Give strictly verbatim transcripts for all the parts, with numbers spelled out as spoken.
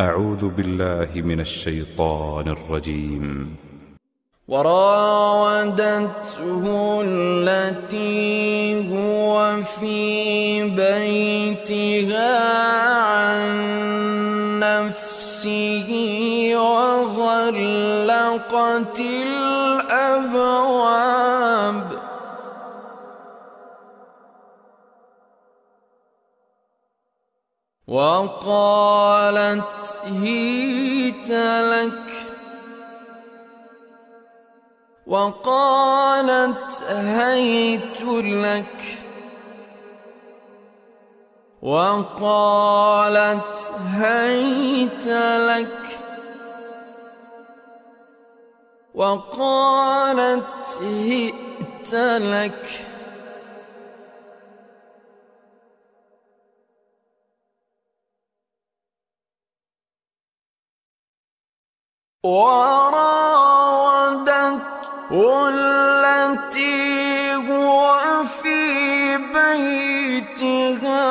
أعوذ بالله من الشيطان الرجيم. وراودته التي هو في بيتها عن نفسه وغلقت الأبواب وقالت هيت لك وقالت هيت لك وقالت هيت لك وقالت هيت لك وراودته التي هو في بيتها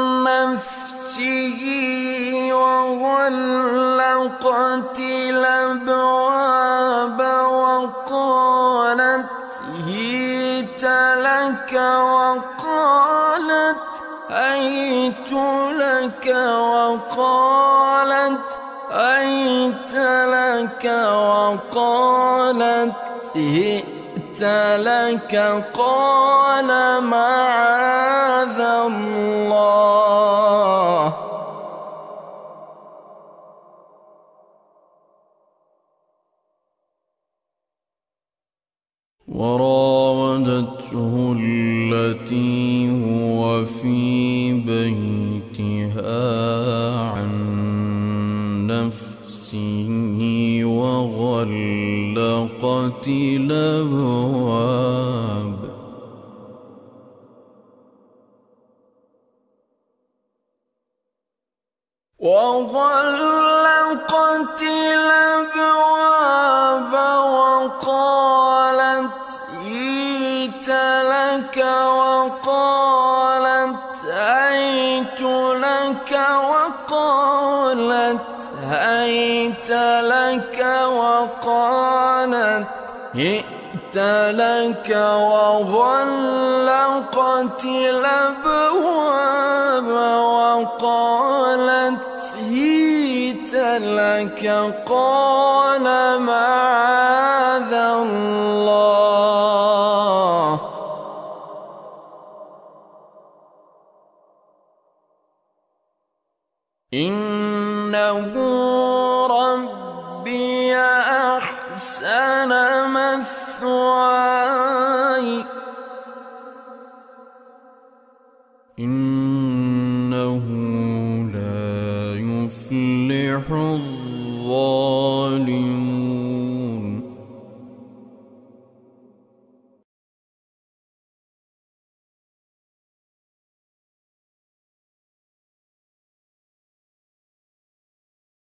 عن نفسه وغلقت الأبواب وقالت هيت لك وقالت هيت لك وقالت هيت لك وقالت هيت لك قال معاذ الله وراودته التي هو في بيتها وغلقت الأبواب وغلقت الأبواب وقالت هيت لك وقالت هيت لك وقالت هيت لك وقالت هيت لك وغلقت الأبواب وقالت هيت لك قال معاذ الله إنه ربي أحسن مثواي إنه لا يفلح